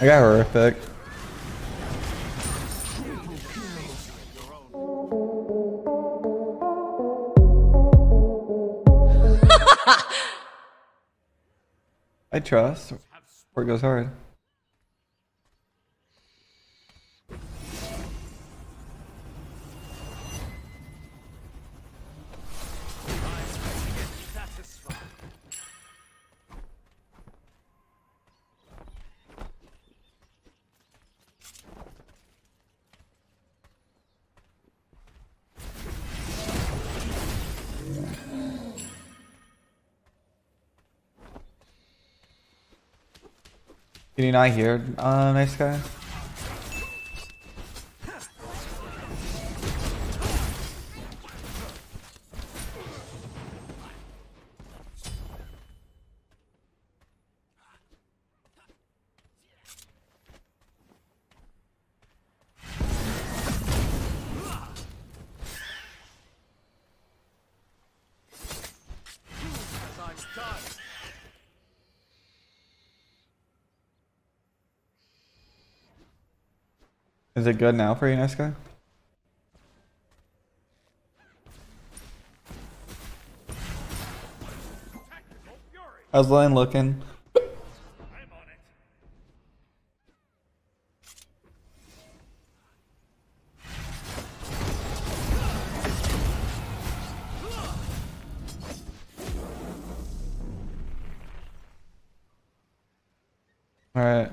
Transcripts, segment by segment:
I got horrific. I trust. Or it goes hard. Can you not hear, nice guy? Is it good now for you, nice guy? I was lying looking. Alright.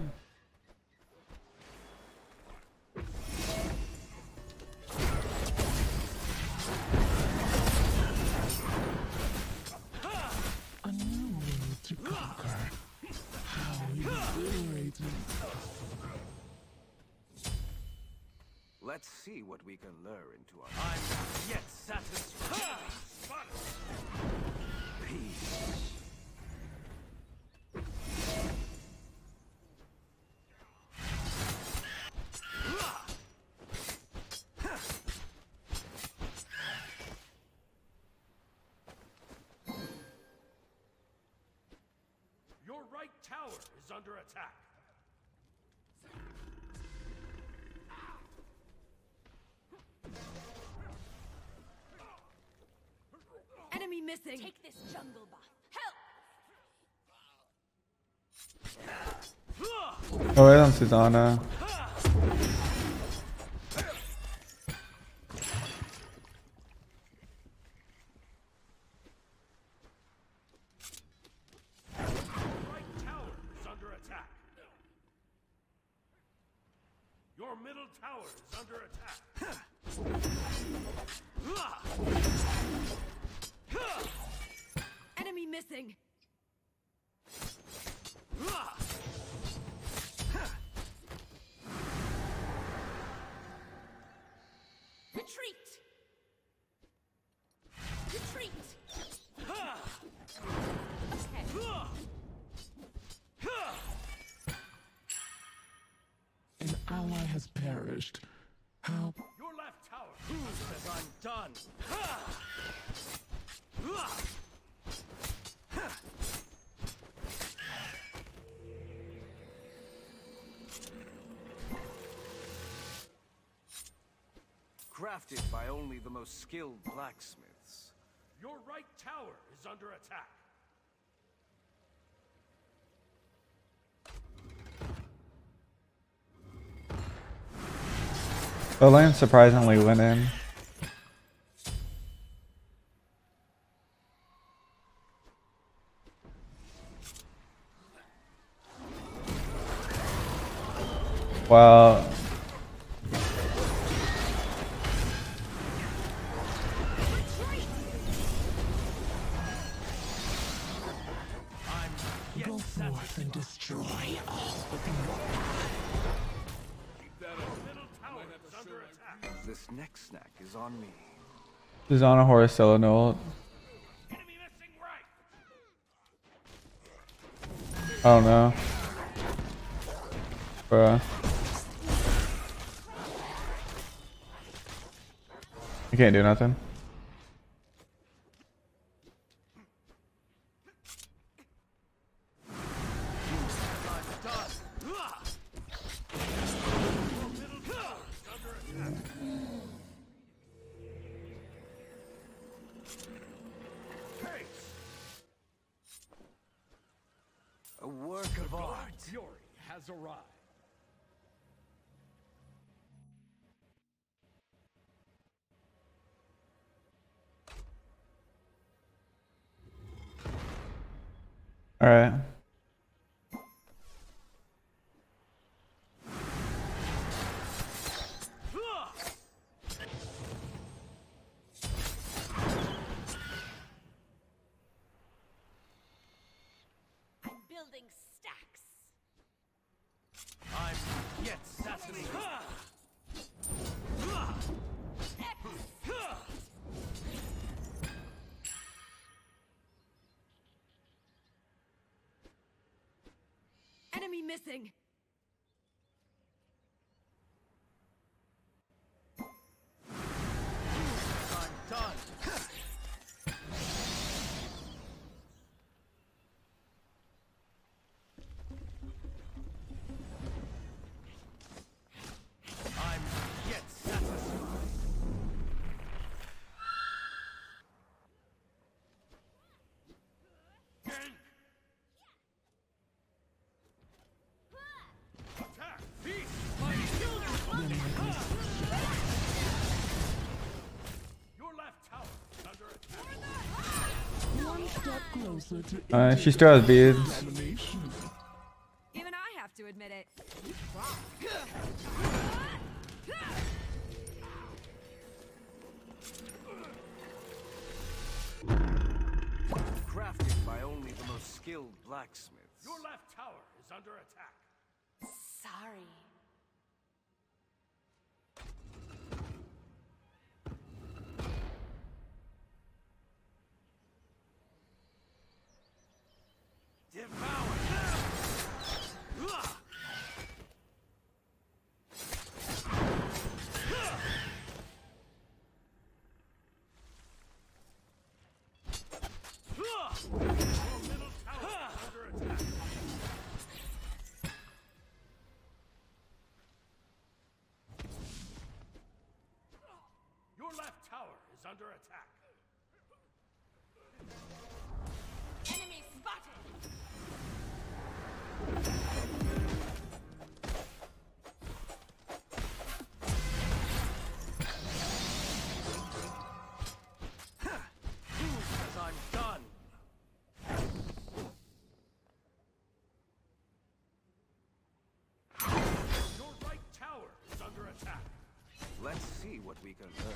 Let's see what we can lure into our lives. I'm not yet satisfied. Your right tower is under attack. Enemy missing. Take this jungle buff. Help. Oh, I don't see Donna. Your middle tower is under attack. Enemy missing. Retreat. Retreat. Ally has perished. How? Your left tower. Who says I'm done? Crafted by only the most skilled blacksmiths. Your right tower is under attack. The lane surprisingly went in. Wow. Go forth and destroy all within your path. This next snack is on me. This is on a horse solo note. Enemy missing right. Oh no. Bruh. You can't do nothing. Fury has arrived. All right. Missing. She still has beads. Even I have to admit it. Crafted by only the most skilled blacksmiths. Your left tower is under attack. Sorry. Under attack. Enemy spotted. Because I'm done. Your right tower is under attack. Let's see what we can learn.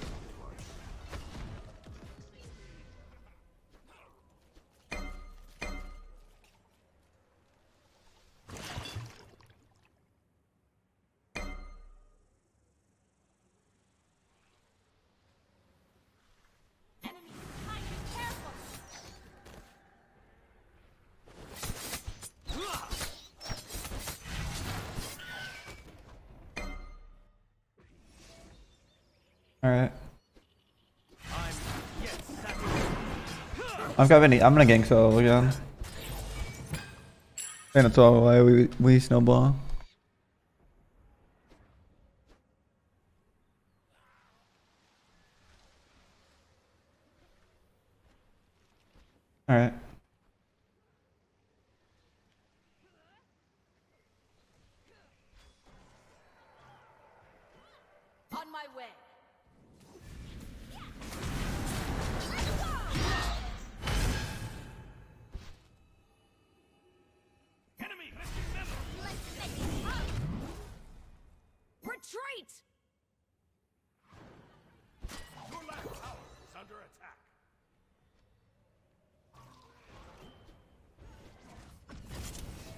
Alright. I'm gonna gank solo again. And it's all the way we snowball. Alright. On my way. Your left tower is under attack.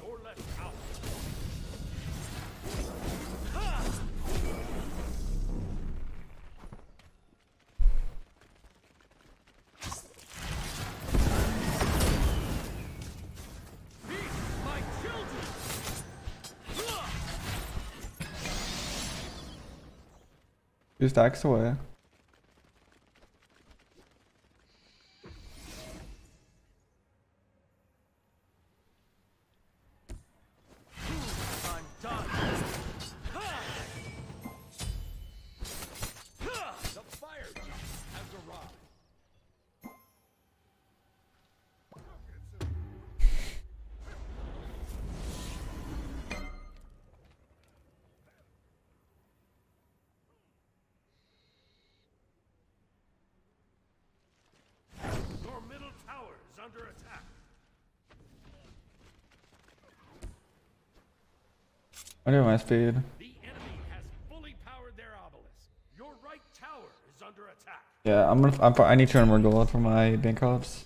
Your left tower. Just axe away. What am I speed? The enemy has fully powered their obelisk. Your right tower is under attack. Yeah, I need to earn more gold for my Bancroft's.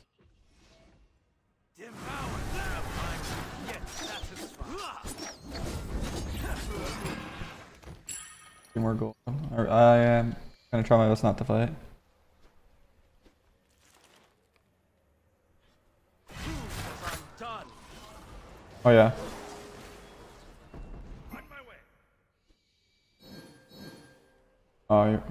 More gold. I am gonna try my best not to fight. Oh yeah. Oh yeah.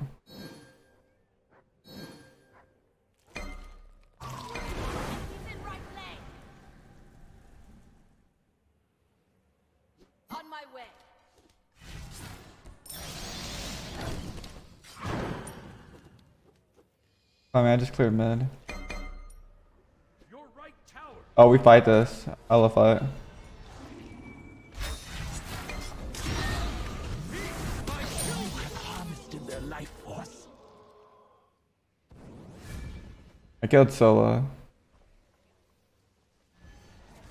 I mean, I just cleared mid. Your right tower. Oh, we fight this. I love fight. I killed solo.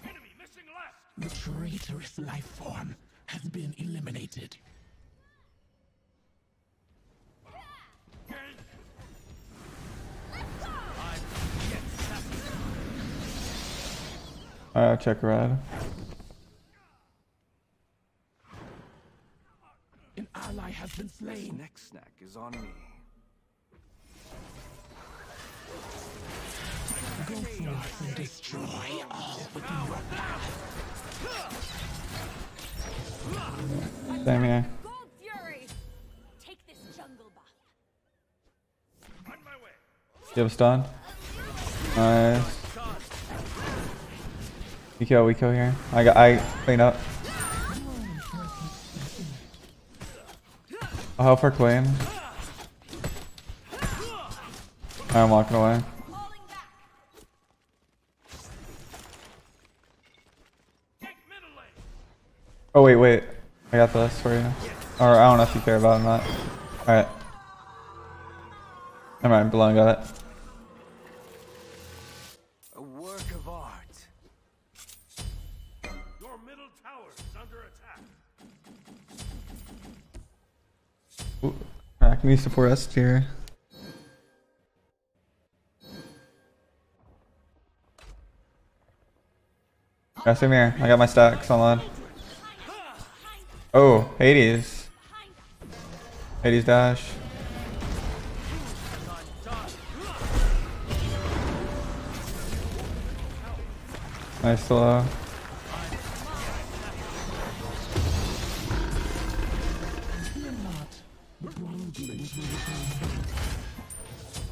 Enemy missing left. The traitorous life form has been eliminated. Alright, I'll check red. An ally has been slain. Next snack is on me. Go forth and destroy all within your path. Damn yeah. Gold fury. Take this jungle buff. On my way. Give us done. Nice. We kill here. I clean up. I'll help her clean. I'm walking away. Oh wait. I got this for you. Or I don't know if you care about it or not. Alright. Nevermind, Belong got it. Can you support us here? Yeah, same here. I got my stacks online. Oh, Hades. Hades dash. Nice slow.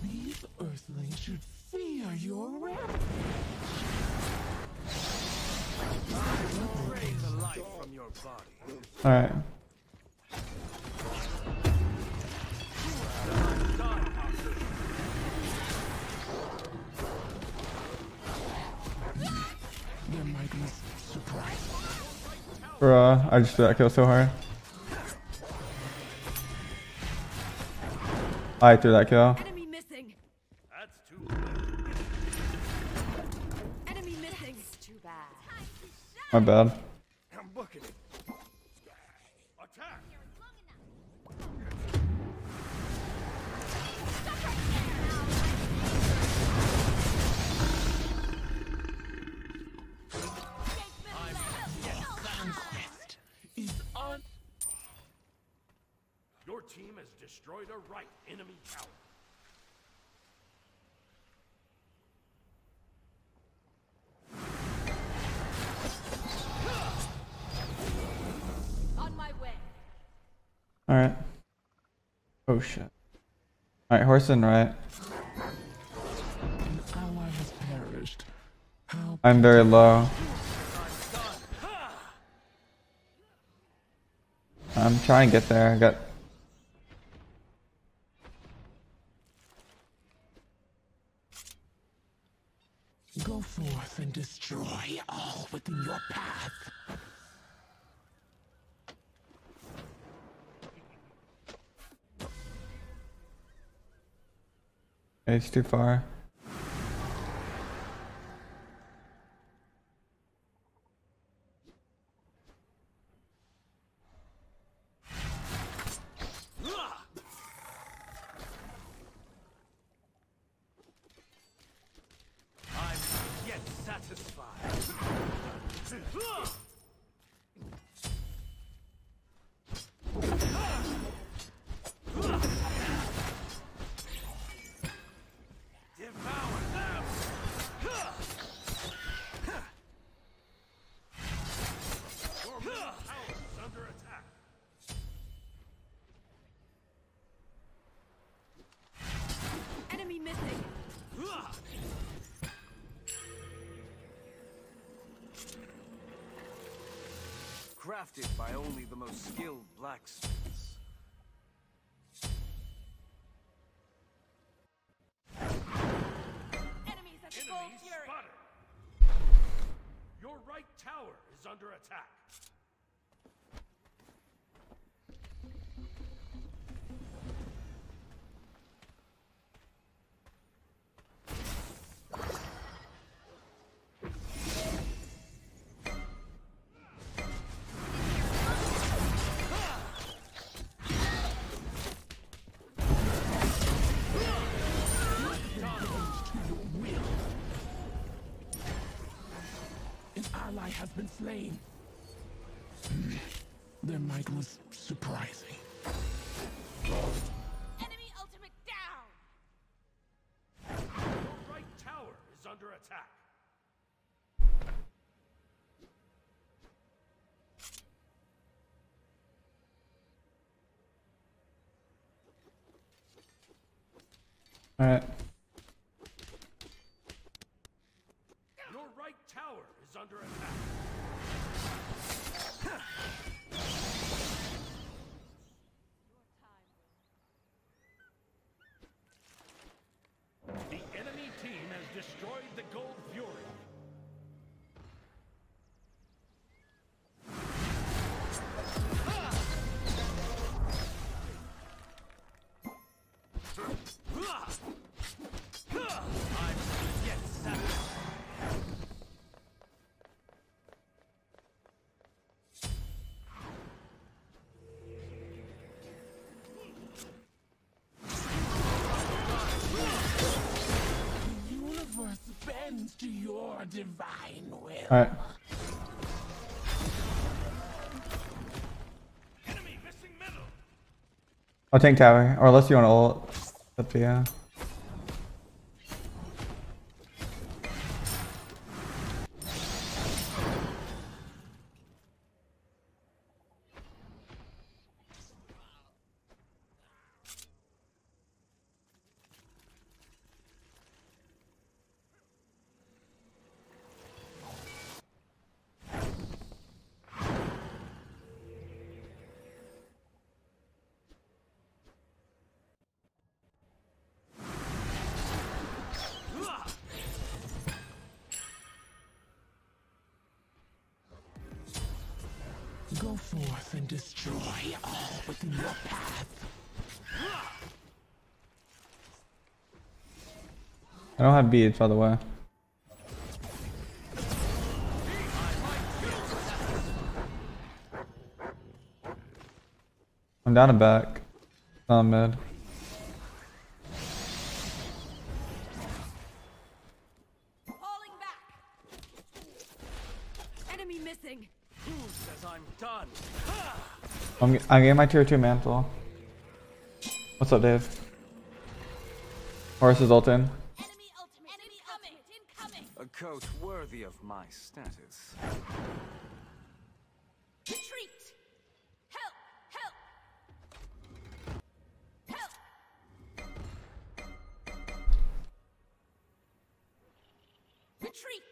These earthlings should fear your wrath. All right. There might be surprise. Bruh, I just got killed so hard. I threw that kill. Enemy missing. That's too bad. Enemy missing. Too bad. My bad. I'm booking it. Attack. Conquest is on. Your team has destroyed a right enemy tower. On my way. All right. Oh shit. All right, horse and right. An ally has perished. I'm very low. I'm trying to get there. I got. Go forth and destroy all within your path. It's too far. crafted by only the most skilled blacksmiths. Enemies at full fury. Spotted. Your right tower is under attack. Ally has been slain. Their might was surprising. Enemy ultimate down. Your right tower is under attack. All right. Your right tower is under attack. The enemy team has destroyed the Gold Fury. To your divine will. All right. Enemy missing middle. I'll tank tower, or unless you want to ult. Up to you. Go forth and destroy all within your path. I don't have beads, by the way. I'm down and back. Not mid. I'm getting my tier 2 mantle. What's up, Dave? Horus is ulting. A coat worthy of my status. Retreat! Help! Help! Help! Retreat!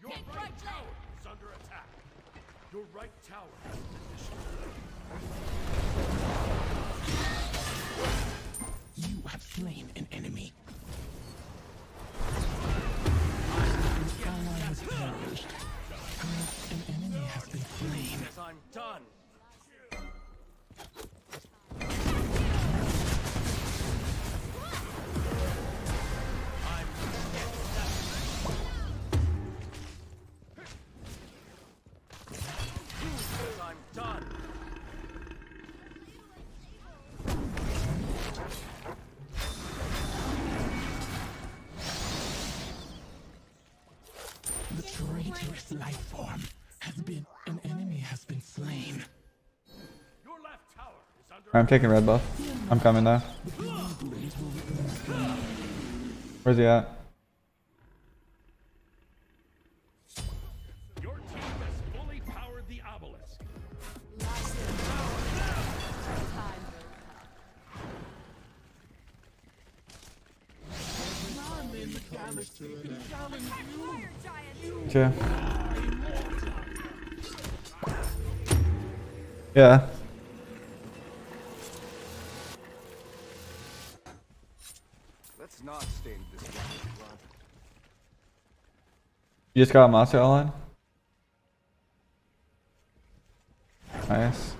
Your right tower has been destroyed. You have slain an enemy. An ally has perished. An enemy has been slain. I'm done. Life form has been an enemy has been slain. Your left tower is under attack. I'm taking red buff. I'm coming though. Where's he at? Your team has fully powered the obelisk. Time. Okay. Yeah. Let's not stain this blood. You just got a monster outline? Nice.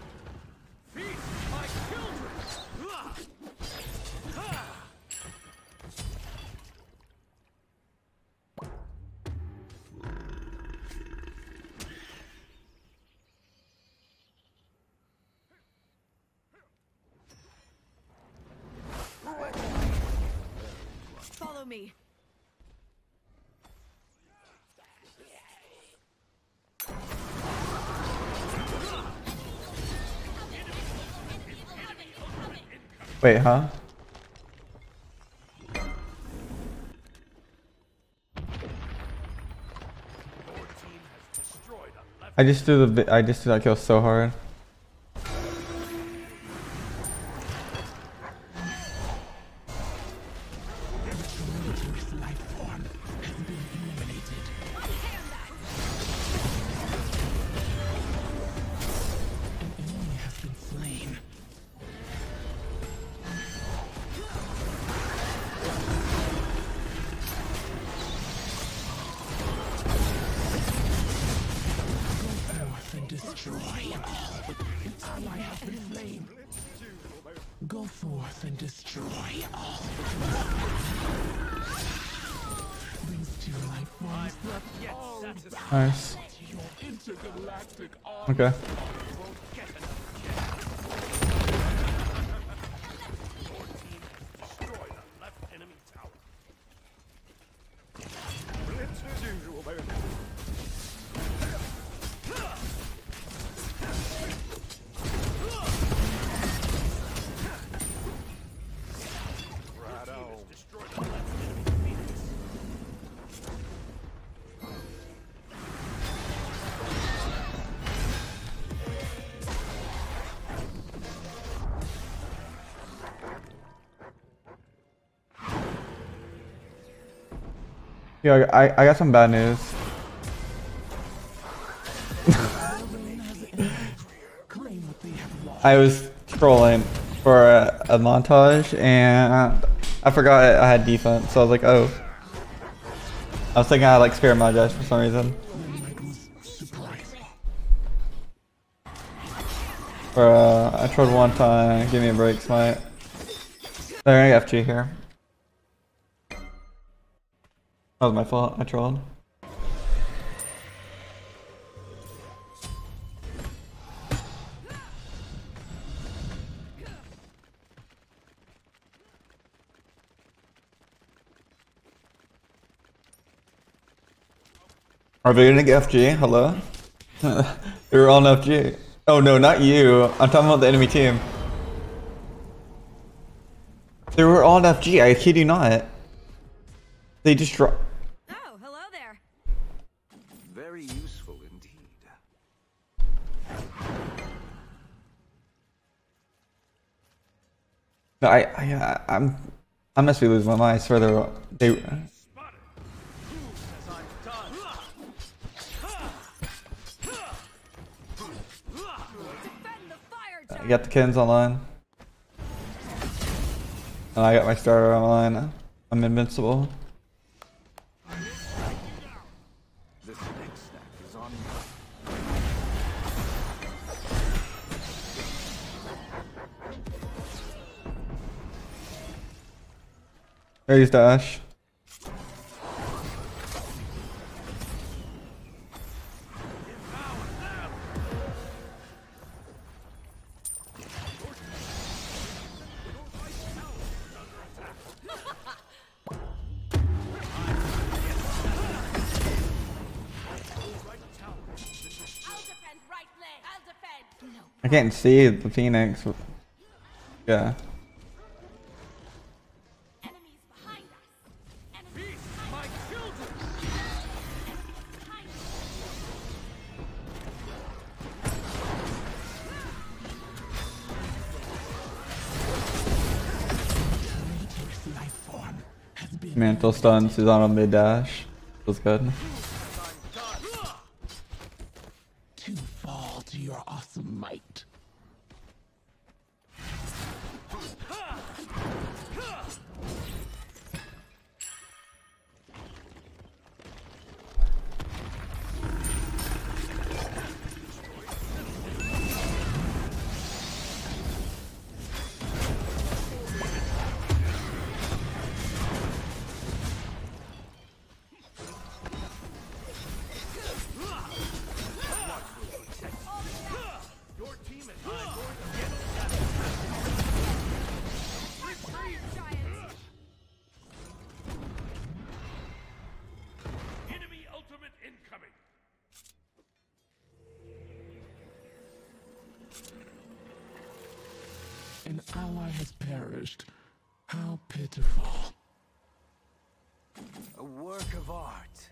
Wait, huh? I just did that kill so hard. Nice. Okay. Yo, I got some bad news. I was trolling for a montage and I forgot I had defense, so I was like, oh. I was thinking I had like spare my dash for some reason. I trolled one time, give me a break, SMITE. They're gonna FG here. That was my fault, I trolled. Are they gonna get FG? Hello? They were on FG. Oh no, not you. I'm talking about the enemy team. They were on FG, I kid you not. They just dropped. No, I must be losing my mind. I swear they. I got the Kins online. And I got my starter online. I'm invincible. Ares dash. I can't see the Phoenix. Yeah. Mantle stun, Susanna mid dash. Feels good. your awesome might. An ally has perished. How pitiful. A work of art.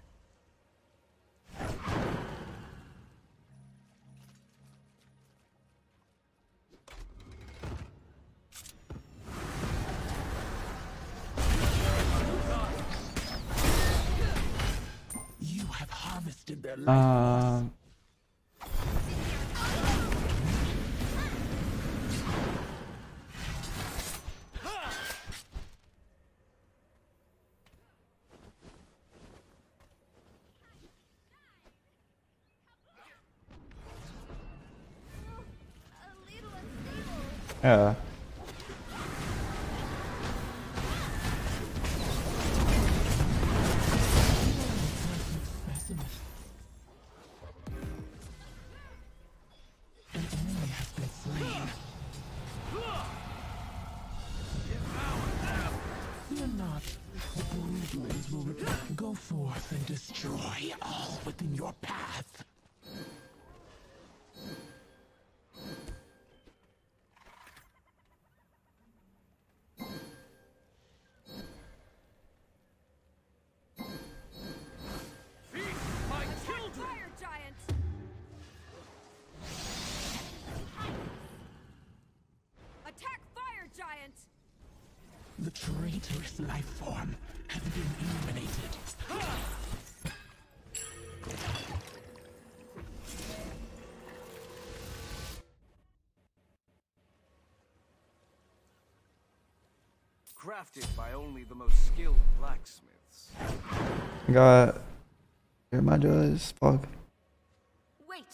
You have harvested their life. Yeah. Fear not, the Broodlings will return. Go forth and destroy all within your path. The traitorous life form has been eliminated. Crafted by only the most skilled blacksmiths. Got your modules, fuck. Wait.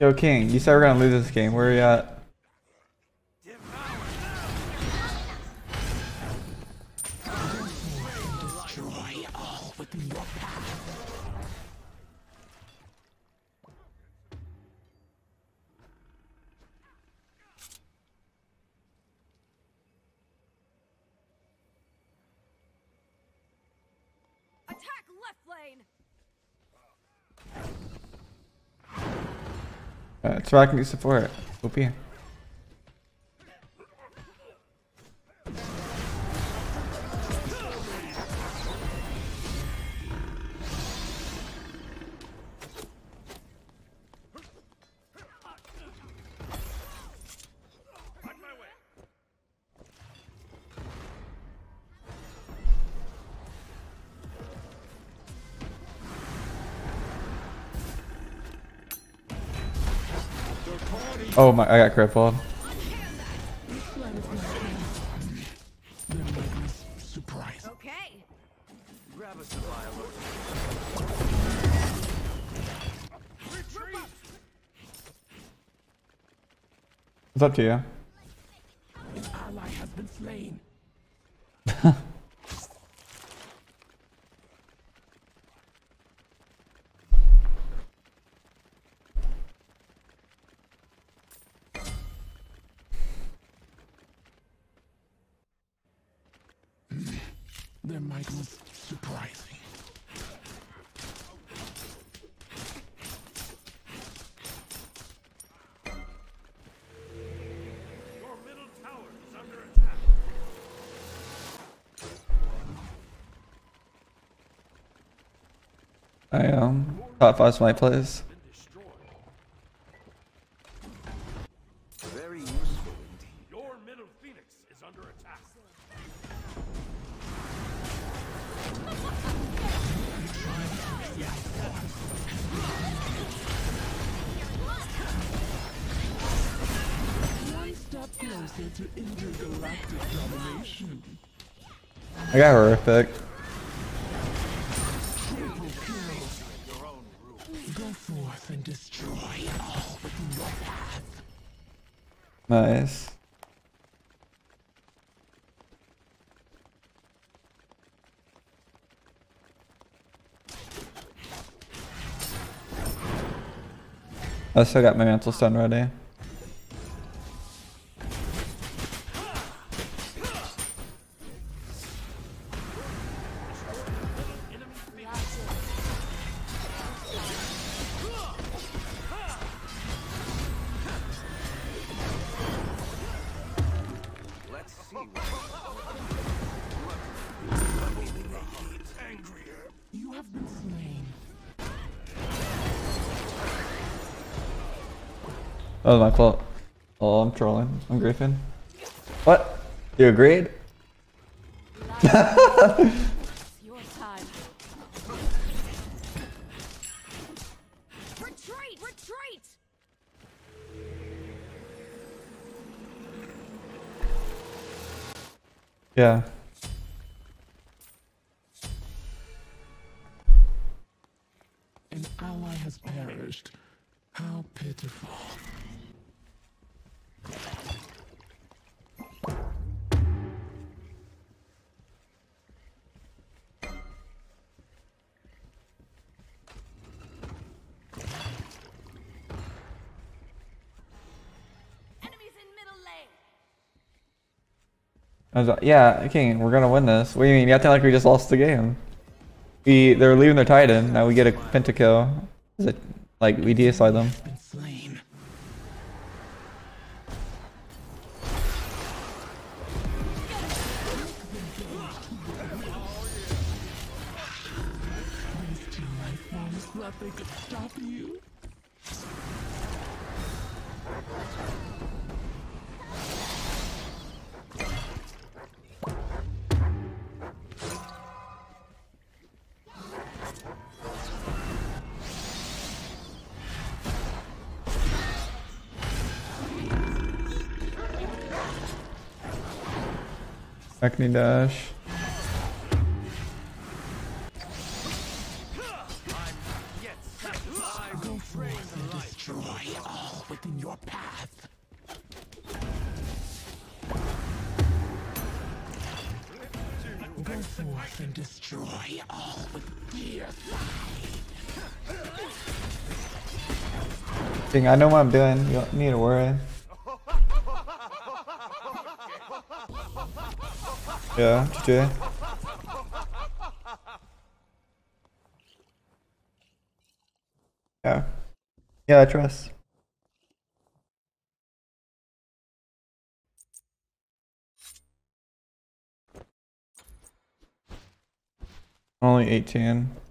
Yo, King, you said we're gonna lose this game. Where are you at? Destroy all within your path. Attack left lane. That's where I can do support. OP. Oh my, I got crippled. Okay. Grab us a vial. Retreat. It's up to you. An ally has been slain. Their might was surprising. Your middle tower is under attack. I am. Top 5 smite plays. Very useful indeed. Your middle phoenix is under attack. I got horrific. Nice. I still got my mantle stun ready. That was my fault. Oh, I'm trolling. I'm griefing. What? You agreed? Your time. Retreat! Retreat! Yeah. An ally has perished. How pitiful. Yeah, King, we're gonna win this. What do you mean? You have to like we just lost the game. They're leaving their Titan. Now we get a pentakill. Is it like we DSI them? Acne dash. I know what I'm doing. You don't need to worry. Yeah, GG. Yeah. Yeah, I trust. Only 18.